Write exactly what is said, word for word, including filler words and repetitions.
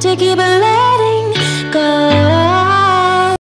to keep it alive.